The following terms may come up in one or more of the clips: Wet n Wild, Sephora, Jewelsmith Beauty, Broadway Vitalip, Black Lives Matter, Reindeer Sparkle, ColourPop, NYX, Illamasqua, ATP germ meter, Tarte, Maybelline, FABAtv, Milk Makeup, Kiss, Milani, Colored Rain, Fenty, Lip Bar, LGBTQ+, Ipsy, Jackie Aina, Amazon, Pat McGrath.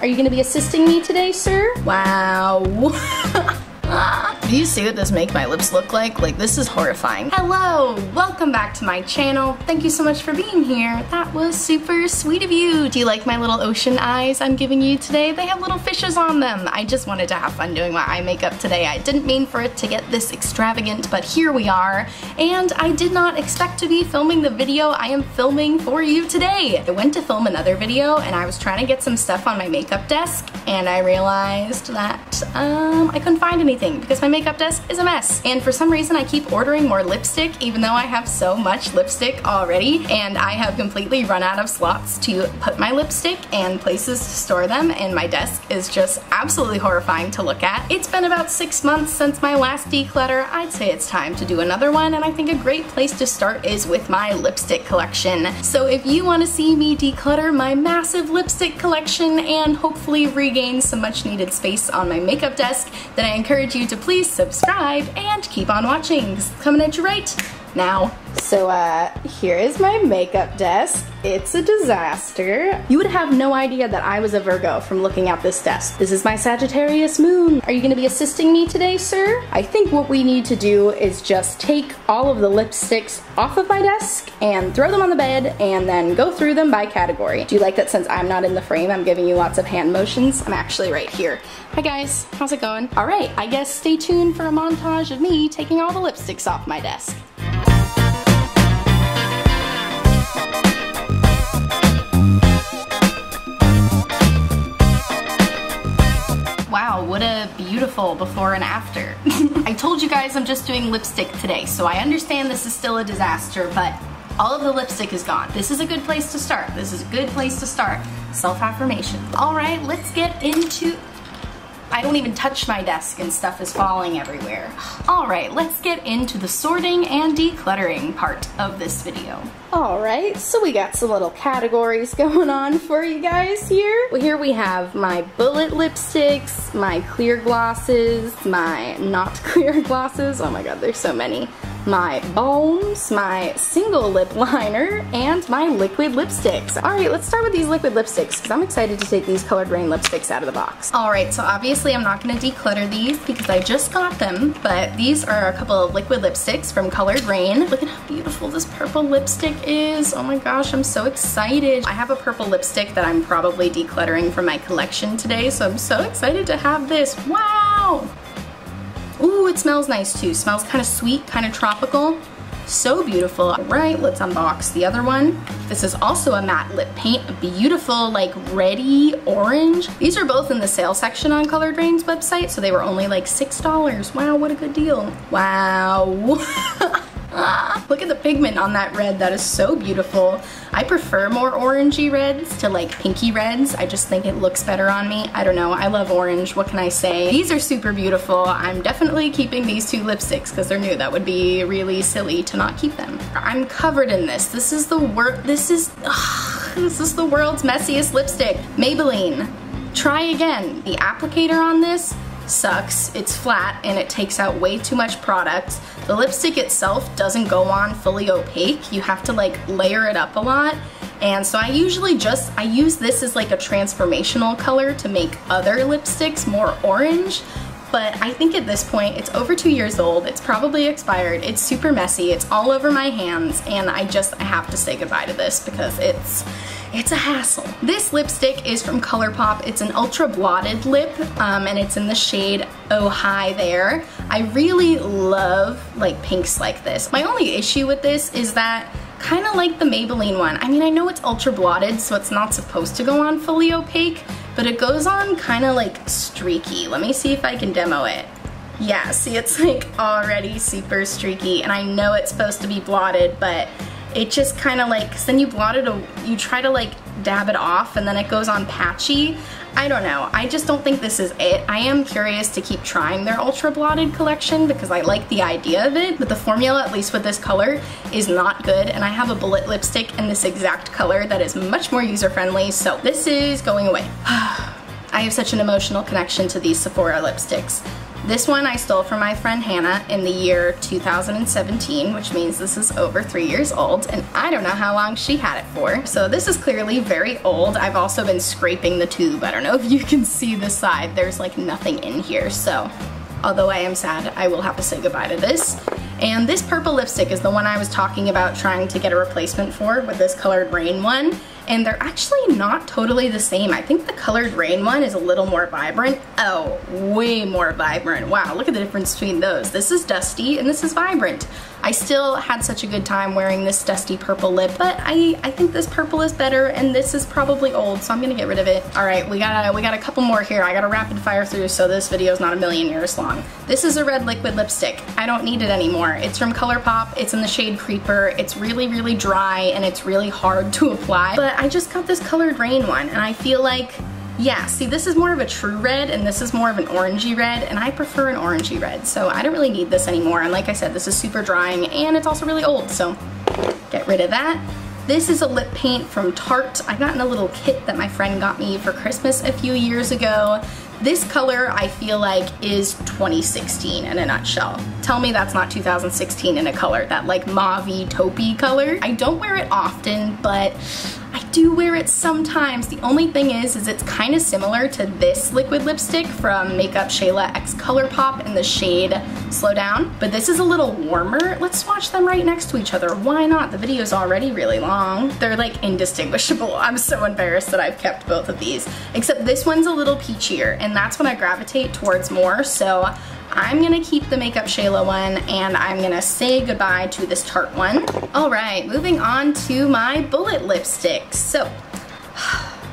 Are you gonna be assisting me today, sir? Wow. Do you see what this makes my lips look like? Like, this is horrifying. Hello, welcome back to my channel. Thank you so much for being here. That was super sweet of you. Do you like my little ocean eyes I'm giving you today? They have little fishes on them. I just wanted to have fun doing my eye makeup today. I didn't mean for it to get this extravagant, but here we are. And I did not expect to be filming the video I am filming for you today. I went to film another video and I was trying to get some stuff on my makeup desk and I realized that I couldn't find anything, because my makeup desk is a mess. And for some reason I keep ordering more lipstick even though I have so much lipstick already, and I have completely run out of slots to put my lipstick and places to store them, and my desk is just absolutely horrifying to look at. It's been about 6 months since my last declutter. I'd say it's time to do another one, and I think a great place to start is with my lipstick collection. So if you want to see me declutter my massive lipstick collection and hopefully regain some much needed space on my makeup desk, then I encourage you to please subscribe and keep on watching. This is coming at you right now. So here is my makeup desk. It's a disaster. You would have no idea that I was a Virgo from looking at this desk. This is my Sagittarius moon. Are you gonna be assisting me today, sir? I think what we need to do is just take all of the lipsticks off of my desk and throw them on the bed and then go through them by category. Do you like that since I'm not in the frame, I'm giving you lots of hand motions? I'm actually right here. Hi guys, how's it going? All right, I guess stay tuned for a montage of me taking all the lipsticks off my desk. Wow, what a beautiful before and after. I told you guys I'm just doing lipstick today, so I understand this is still a disaster, but all of the lipstick is gone. This is a good place to start. This is a good place to start. Self-affirmation. All right, let's get into... I don't even touch my desk and stuff is falling everywhere. All right, let's get into the sorting and decluttering part of this video. All right, so we got some little categories going on for you guys here. Well, here we have my bullet lipsticks, my clear glosses, my not clear glosses. Oh my God, there's so many. My balms, my single lip liner, and my liquid lipsticks. All right, let's start with these liquid lipsticks because I'm excited to take these Colored Rain lipsticks out of the box. All right, so obviously I'm not gonna declutter these because I just got them, but these are a couple of liquid lipsticks from Colored Rain. Look at how beautiful this purple lipstick is. Oh my gosh, I'm so excited. I have a purple lipstick that I'm probably decluttering from my collection today, so I'm so excited to have this. Wow! Ooh, it smells nice too. Smells kind of sweet, kind of tropical. So beautiful. All right, let's unbox the other one. This is also a matte lip paint, a beautiful like reddy orange. These are both in the sale section on Colored Rain's website, so they were only like $6. Wow, what a good deal. Wow. Look at the pigment on that red. That is so beautiful. I prefer more orangey reds to like pinky reds. I just think it looks better on me. I don't know. I love orange. What can I say? These are super beautiful. I'm definitely keeping these two lipsticks because they're new. That would be really silly to not keep them. I'm covered in this. This is the worst. This is the world's messiest lipstick. Maybelline. Try again. The applicator on this sucks. It's flat and it takes out way too much product. The lipstick itself doesn't go on fully opaque. You have to like layer it up a lot. And so I usually just, I use this as like a transformational color to make other lipsticks more orange. But I think at this point, it's over 2 years old, it's probably expired, it's super messy, it's all over my hands, and I have to say goodbye to this because it's a hassle. This lipstick is from ColourPop. It's an ultra blotted lip, and it's in the shade Oh Hi There. I really love like pinks like this. My only issue with this is that kind of like the Maybelline one. I mean, I know it's ultra blotted, so it's not supposed to go on fully opaque, but it goes on kind of like streaky. Let me see if I can demo it. Yeah, see, it's like already super streaky, and I know it's supposed to be blotted, but it just kind of like, 'cause then you blot it, you try to like dab it off, and then it goes on patchy. I don't know, I just don't think this is it. I am curious to keep trying their ultra blotted collection because I like the idea of it, but the formula, at least with this color, is not good, and I have a bullet lipstick in this exact color that is much more user-friendly, so this is going away. I have such an emotional connection to these Sephora lipsticks. This one I stole from my friend Hannah in the year 2017, which means this is over 3 years old, and I don't know how long she had it for. So this is clearly very old. I've also been scraping the tube. I don't know if you can see the side. There's like nothing in here. So although I am sad, I will have to say goodbye to this. And this purple lipstick is the one I was talking about trying to get a replacement for with this Colored Rain one. And they're actually not totally the same. I think the Colored Rain one is a little more vibrant. Oh, way more vibrant. Wow, look at the difference between those. This is dusty and this is vibrant. I still had such a good time wearing this dusty purple lip, but I think this purple is better and this is probably old, so I'm gonna get rid of it. All right, we got a couple more here. I gotta rapid fire through so this video is not a million years long. This is a red liquid lipstick. I don't need it anymore. It's from ColourPop. It's in the shade Creeper. It's really, really dry and it's really hard to apply, but I just got this Colored Rain one and I feel like, yeah, see, this is more of a true red and this is more of an orangey red, and I prefer an orangey red, so I don't really need this anymore. And like I said, this is super drying and it's also really old, so get rid of that. This is a lip paint from Tarte. I got in a little kit that my friend got me for Christmas a few years ago. This color, I feel like, is 2016 in a nutshell. Tell me that's not 2016 in a color, that like mauve-y, taupey color. I don't wear it often, but I do wear it sometimes. The only thing is it's kind of similar to this liquid lipstick from Makeup Shayla x ColourPop in the shade Slow Down, but this is a little warmer. Let's swatch them right next to each other. Why not? The video's already really long. They're like indistinguishable. I'm so embarrassed that I've kept both of these, except this one's a little peachier, and that's when I gravitate towards more, so I'm gonna keep the Makeup Shayla one and I'm gonna say goodbye to this Tarte one. All right, moving on to my bullet lipsticks. So,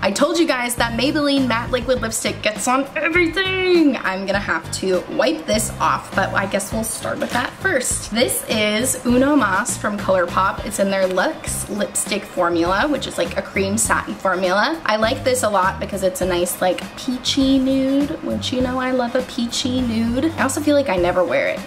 I told you guys that Maybelline matte liquid lipstick gets on everything. I'm gonna have to wipe this off, but I guess we'll start with that first. This is Uno Mas from ColourPop. It's in their Luxe lipstick formula, which is like a cream satin formula. I like this a lot because it's a nice like peachy nude, which you know I love a peachy nude. I also feel like I never wear it.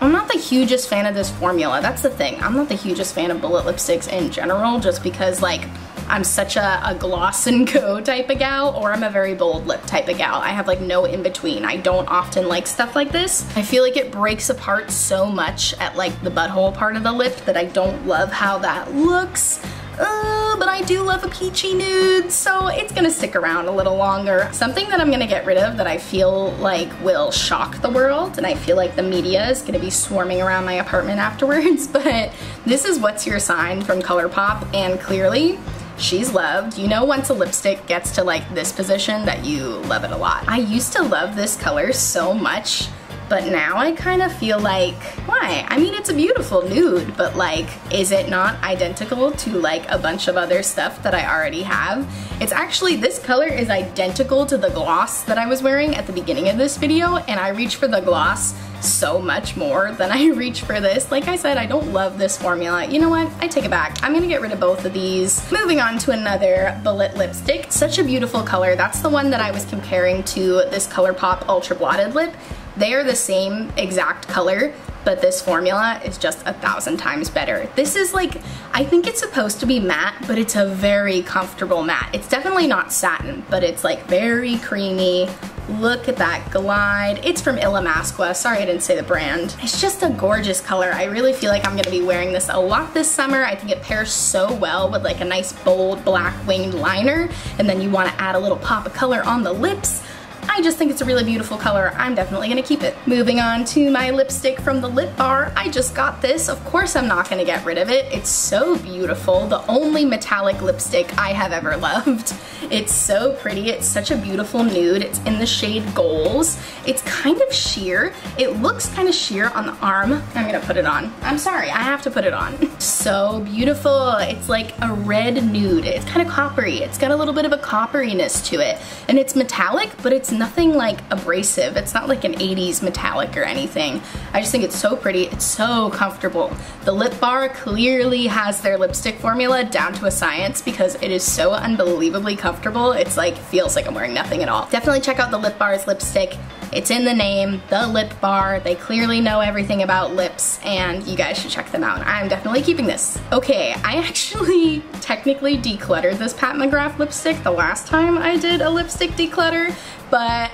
I'm not the hugest fan of this formula. That's the thing. I'm not the hugest fan of bullet lipsticks in general, just because like I'm such a gloss and go type of gal, or I'm a very bold lip type of gal. I have like no in between. I don't often like stuff like this. I feel like it breaks apart so much at like the butthole part of the lip that I don't love how that looks. But I do love a peachy nude, so it's gonna stick around a little longer. Something that I'm gonna get rid of that I feel like will shock the world, and I feel like the media is gonna be swarming around my apartment afterwards, but this is What's Your Sign from ColourPop, and clearly, she's loved. You know once a lipstick gets to like this position that you love it a lot. I used to love this color so much, but now I kind of feel like, why? I mean, it's a beautiful nude, but like, is it not identical to like a bunch of other stuff that I already have? It's actually, this color is identical to the gloss that I was wearing at the beginning of this video, and I reach for the gloss so much more than I reach for this. Like I said, I don't love this formula. You know what? I take it back. I'm gonna get rid of both of these. Moving on to another bullet lipstick. Such a beautiful color. That's the one that I was comparing to this ColourPop Ultra Blotted Lip. They are the same exact color, but this formula is just 1,000 times better. This is like, I think it's supposed to be matte, but it's a very comfortable matte. It's definitely not satin, but it's like very creamy. Look at that glide. It's from Illamasqua. Sorry I didn't say the brand. It's just a gorgeous color. I really feel like I'm gonna be wearing this a lot this summer. I think it pairs so well with like a nice bold black winged liner, and then you wanna add a little pop of color on the lips. I just think it's a really beautiful color. I'm definitely gonna keep it. Moving on to my lipstick from the Lip Bar. I just got this. Of course I'm not gonna get rid of it. It's so beautiful. The only metallic lipstick I have ever loved. It's so pretty. It's such a beautiful nude. It's in the shade Goals. It's kind of sheer. It looks kind of sheer on the arm. I'm gonna put it on. I'm sorry, I have to put it on. So beautiful. It's like a red nude. It's kind of coppery. It's got a little bit of a copperiness to it. And it's metallic, but it's nothing like abrasive. It's not like an 80s metallic or anything. I just think it's so pretty. It's so comfortable. The Lip Bar clearly has their lipstick formula down to a science because it is so unbelievably comfortable. It's like, feels like I'm wearing nothing at all. Definitely check out the Lip Bar's lipstick. It's in the name, the Lip Bar. They clearly know everything about lips, and you guys should check them out. I'm definitely keeping this. Okay, I actually technically decluttered this Pat McGrath lipstick the last time I did a lipstick declutter, but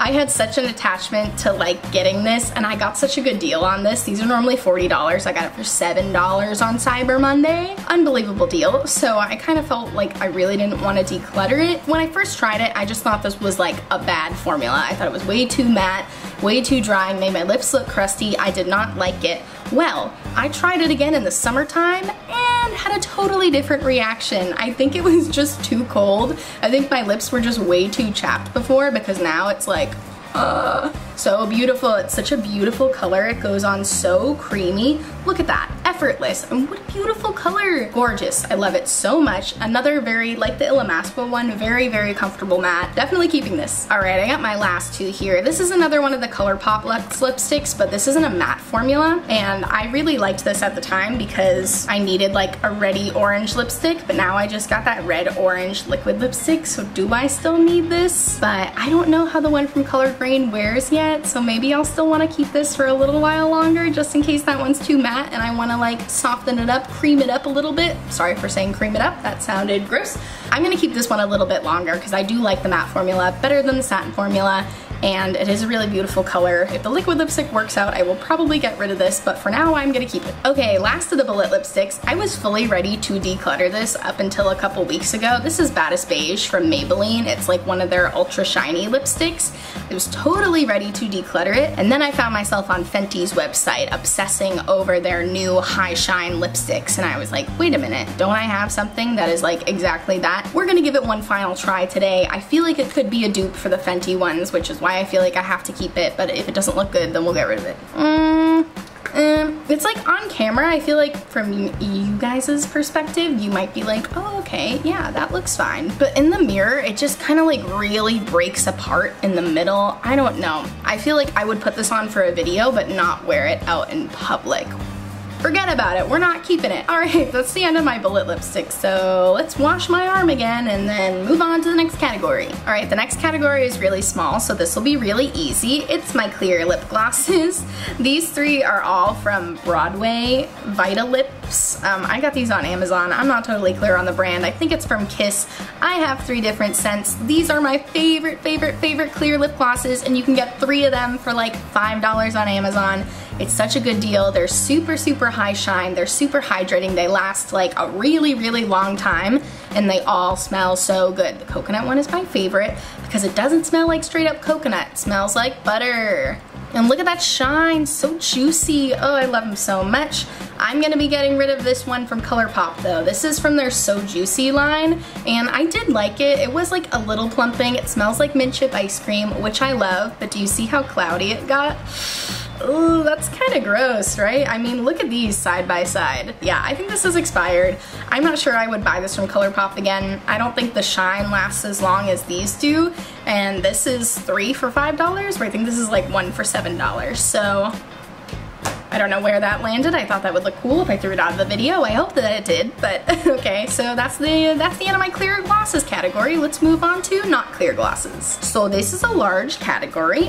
I had such an attachment to like getting this, and I got such a good deal on this. These are normally $40. I got it for $7 on Cyber Monday. Unbelievable deal. So I kind of felt like I really didn't want to declutter it. When I first tried it, I just thought this was like a bad formula. I thought it was way too matte, way too drying, made my lips look crusty. I did not like it. Well, I tried it again in the summertime and had a totally different reaction. I think it was just too cold. I think my lips were just way too chapped before, because now it's like, so beautiful. It's such a beautiful color. It goes on so creamy. Look at that. Effortless. And what a beautiful color. Gorgeous. I love it so much. Another very, like the Illamasqua one, very, very comfortable matte. Definitely keeping this. All right, I got my last two here. This is another one of the ColourPop Luxe lipsticks, but this isn't a matte formula. And I really liked this at the time because I needed like a reddy orange lipstick, but now I just got that red orange liquid lipstick. So do I still need this? But I don't know how the one from Colored Rain wears yet. So maybe I'll still want to keep this for a little while longer, just in case that one's too matte and I want to like soften it up, cream it up a little bit. Sorry for saying cream it up, that sounded gross. I'm going to keep this one a little bit longer because I do like the matte formula better than the satin formula, and it is a really beautiful color. If the liquid lipstick works out, I will probably get rid of this, but for now, I'm gonna keep it. Okay, last of the bullet lipsticks. I was fully ready to declutter this up until a couple weeks ago. This is Baddest Beige from Maybelline. It's like one of their ultra shiny lipsticks. I was totally ready to declutter it, and then I found myself on Fenty's website obsessing over their new high shine lipsticks, and I was like, wait a minute, don't I have something that is like exactly that? We're gonna give it one final try today. I feel like it could be a dupe for the Fenty ones, which is why I feel like I have to keep it, but if it doesn't look good, then we'll get rid of it. It's like on camera, I feel like from you guys' perspective, you might be like, oh, okay, yeah, that looks fine. But in the mirror, it just kind of like really breaks apart in the middle. I don't know. I feel like I would put this on for a video, but not wear it out in public. Forget about it, we're not keeping it. All right, that's the end of my bullet lipstick, so let's wash my arm again and then move on to the next category. All right, the next category is really small, so this will be really easy. It's my clear lip glosses. These three are all from Broadway Vitalip. I got these on Amazon. I'm not totally clear on the brand. I think it's from Kiss. I have three different scents. These are my favorite clear lip glosses, and you can get three of them for like $5 on Amazon. It's such a good deal. They're super high shine. They're super hydrating. They last like a really long time, and they all smell so good. The coconut one is my favorite because it doesn't smell like straight up coconut. It smells like butter. And look at that shine, so juicy. Oh, I love them so much. I'm gonna be getting rid of this one from ColourPop though. This is from their So Juicy line, and I did like it. It was like a little plumping. It smells like mint chip ice cream, which I love, but do you see how cloudy it got? Ooh, that's kind of gross, right? I mean, look at these side by side. Yeah, I think this is expired. I'm not sure I would buy this from ColourPop again. I don't think the shine lasts as long as these do, and this is 3 for $5, but I think this is like 1 for $7, so I don't know where that landed. I thought that would look cool if I threw it out of the video. I hope that it did, but okay. So that's the end of my clear glosses category. Let's move on to not clear glosses. So this is a large category.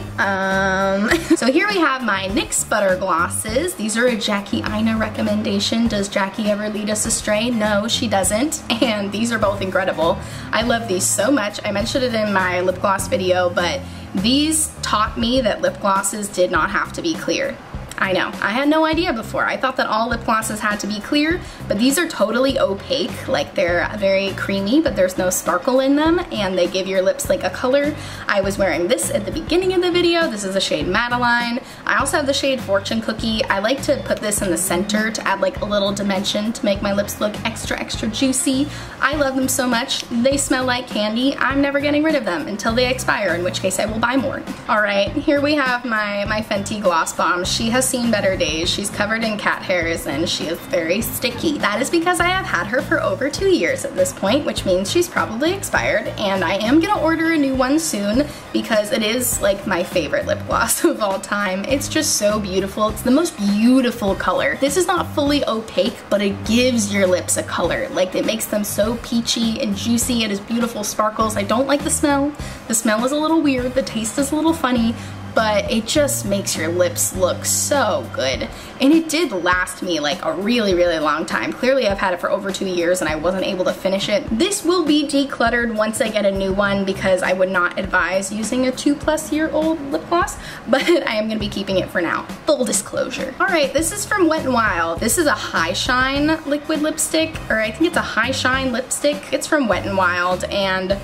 So here we have my NYX Butter Glosses. These are a Jackie Aina recommendation. Does Jackie ever lead us astray? No, she doesn't. And these are both incredible. I love these so much. I mentioned it in my lip gloss video, but these taught me that lip glosses did not have to be clear. I know, I had no idea before. I thought that all lip glosses had to be clear, but these are totally opaque. Like, they're very creamy, but there's no sparkle in them, and they give your lips like a color. I was wearing this at the beginning of the video. This is the shade Madeline. I also have the shade Fortune Cookie. I like to put this in the center to add like a little dimension to make my lips look extra juicy. I love them so much. They smell like candy. I'm never getting rid of them until they expire, in which case I will buy more. All right, here we have my Fenty Gloss Bomb. She has seen better days. She's covered in cat hairs and she is very sticky. That is because I have had her for over 2 years at this point, which means she's probably expired, and I am gonna order a new one soon because it is like my favorite lip gloss of all time. It's just so beautiful. It's the most beautiful color. This is not fully opaque, but it gives your lips a color. Like, it makes them so peachy and juicy. It has beautiful sparkles. I don't like the smell. The smell is a little weird. The taste is a little funny, but it just makes your lips look so good. And it did last me like a really, really long time. Clearly I've had it for over 2 years and I wasn't able to finish it. This will be decluttered once I get a new one because I would not advise using a 2+ year old lip gloss, but I am gonna be keeping it for now. Full disclosure. All right, this is from Wet n Wild. This is a high shine liquid lipstick, or I think it's a high shine lipstick. It's from Wet n Wild and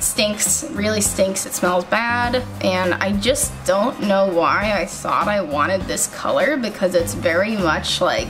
stinks, really stinks, it smells bad, and I just don't know why I thought I wanted this color because it's very much like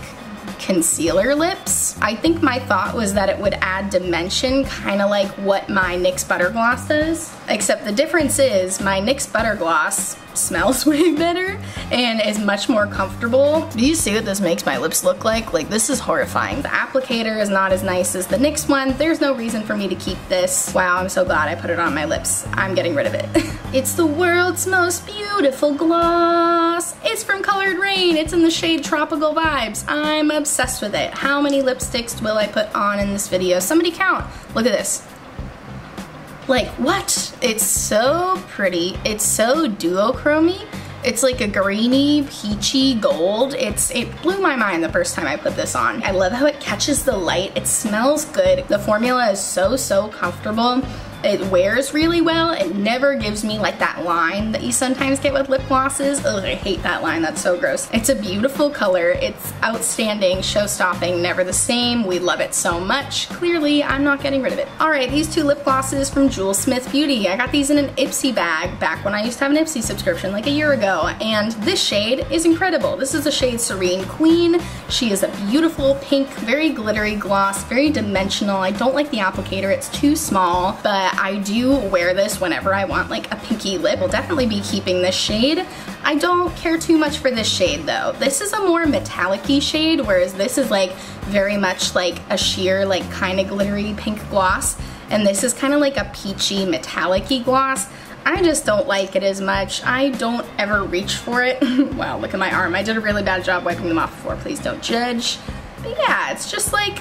concealer lips. I think my thought was that it would add dimension, kind of like what my NYX Butter Gloss does, except the difference is my NYX Butter Gloss smells way better and is much more comfortable. Do you see what this makes my lips look like? Like, this is horrifying. The applicator is not as nice as the NYX one. There's no reason for me to keep this. Wow, I'm so glad I put it on my lips. I'm getting rid of it. It's the world's most beautiful gloss. It's from Colored Rain. It's in the shade Tropical Vibes. I'm obsessed with it. How many lipsticks will I put on in this video? Somebody count. Look at this. Like, what? It's so pretty. It's so duochrome-y. It's like a greeny, peachy gold. It blew my mind the first time I put this on. I love how it catches the light. It smells good. The formula is so, so comfortable. It wears really well. It never gives me like that line that you sometimes get with lip glosses. Ugh, I hate that line. That's so gross. It's a beautiful color. It's outstanding, show-stopping, never the same. We love it so much. Clearly, I'm not getting rid of it. All right, these two lip glosses from Jewelsmith Beauty. I got these in an Ipsy bag back when I used to have an Ipsy subscription like a year ago, and this shade is incredible. This is the shade Serene Queen. She is a beautiful pink, very glittery gloss, very dimensional. I don't like the applicator. It's too small, but I do wear this whenever I want like a pinky lip. I'll definitely be keeping this shade. I don't care too much for this shade though. This is a more metallic-y shade, whereas this is like very much like a sheer like kind of glittery pink gloss, and this is kind of like a peachy metallic-y gloss. I just don't like it as much. I don't ever reach for it. Wow, look at my arm. I did a really bad job wiping them off before. Please don't judge. But yeah, it's just like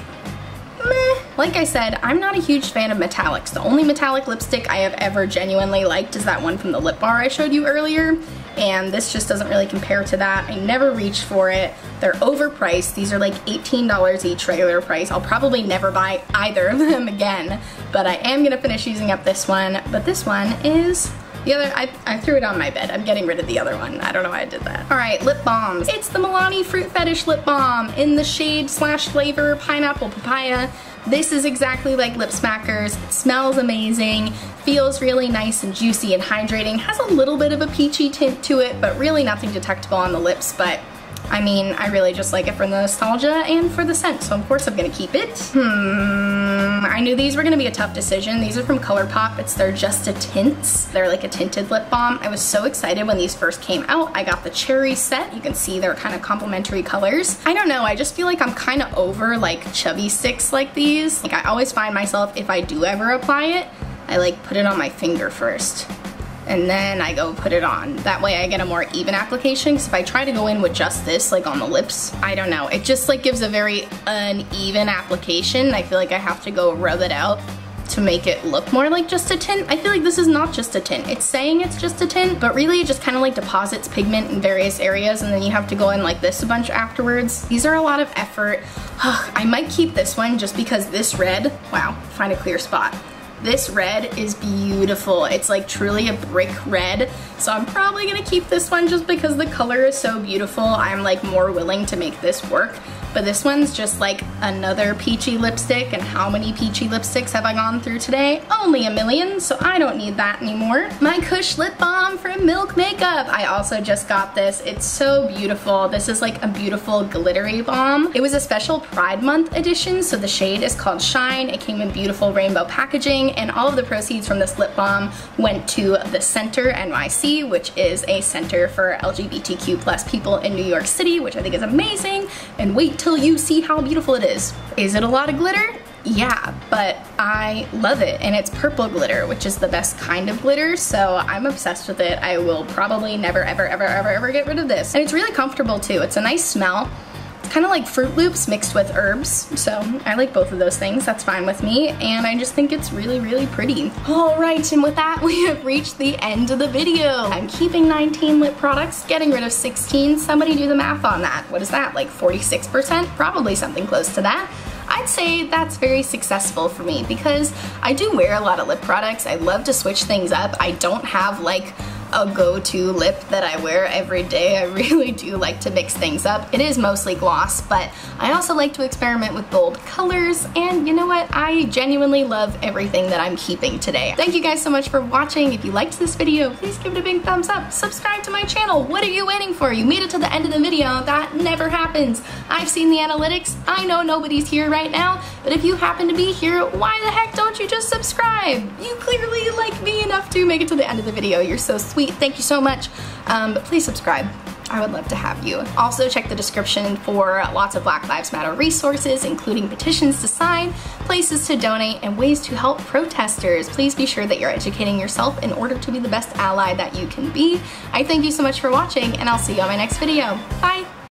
meh. Like I said, I'm not a huge fan of metallics. The only metallic lipstick I have ever genuinely liked is that one from the Lip Bar I showed you earlier, and this just doesn't really compare to that. I never reach for it. They're overpriced. These are like $18 each regular price. I'll probably never buy either of them again, but I am gonna finish using up this one. But this one is the other, I threw it on my bed. I'm getting rid of the other one. I don't know why I did that. All right, lip balms. It's the Milani Fruit Fetish Lip Balm in the shade slash flavor Pineapple Papaya. This is exactly like Lip Smackers. It smells amazing, feels really nice and juicy and hydrating, has a little bit of a peachy tint to it, but really nothing detectable on the lips, but I mean, I really just like it for the nostalgia and for the scent, so of course I'm gonna keep it. I knew these were gonna be a tough decision. These are from ColourPop. It's their Just a Tints. They're like a tinted lip balm. I was so excited when these first came out. I got the cherry set. You can see they're kind of complementary colors. I don't know, I just feel like I'm kind of over like chubby sticks like these. Like, I always find myself, if I do ever apply it, I like put it on my finger first, and then I go put it on. That way I get a more even application, because if I try to go in with just this, like on the lips, I don't know, it just like gives a very uneven application. I feel like I have to go rub it out to make it look more like just a tint. I feel like this is not just a tint. It's saying it's just a tint, but really it just kind of like deposits pigment in various areas, and then you have to go in like this a bunch afterwards. These are a lot of effort. I might keep this one just because this red, wow, find a clear spot. This red is beautiful. It's like truly a brick red. So I'm probably gonna keep this one just because the color is so beautiful. I'm like more willing to make this work. But this one's just like another peachy lipstick, and how many peachy lipsticks have I gone through today? Only a million, so I don't need that anymore. My Kush Lip Balm from Milk Makeup. I also just got this. It's so beautiful. This is like a beautiful glittery balm. It was a special Pride Month edition, so the shade is called Shine. It came in beautiful rainbow packaging, and all of the proceeds from this lip balm went to the Center NYC, which is a center for LGBTQ+ people in New York City, which I think is amazing. And wait till you see how beautiful it is. Is it a lot of glitter? Yeah, but I love it, and it's purple glitter, which is the best kind of glitter, so I'm obsessed with it. I will probably never, ever, ever, ever, ever get rid of this. And it's really comfortable too. It's a nice smell. kind of like Fruit Loops mixed with herbs, so I like both of those things. That's fine with me, and I just think it's really, really pretty. All right, and with that, we have reached the end of the video. I'm keeping 19 lip products, getting rid of 16. Somebody do the math on that. What is that, like 46%? Probably something close to that. I'd say that's very successful for me because I do wear a lot of lip products. I love to switch things up. I don't have like a go-to lip that I wear every day. I really do like to mix things up. It is mostly gloss, but I also like to experiment with bold colors, and you know what? I genuinely love everything that I'm keeping today. Thank you guys so much for watching. If you liked this video, please give it a big thumbs up. Subscribe to my channel. What are you waiting for? You made it to the end of the video. That never happens. I've seen the analytics. I know nobody's here right now, but if you happen to be here, why the heck don't you just subscribe? You clearly like me enough to make it to the end of the video. You're so sweet. Thank you so much, but please subscribe. I would love to have you. Also check the description for lots of Black Lives Matter resources, including petitions to sign, places to donate, and ways to help protesters. Please be sure that you're educating yourself in order to be the best ally that you can be. I thank you so much for watching, and I'll see you on my next video. Bye!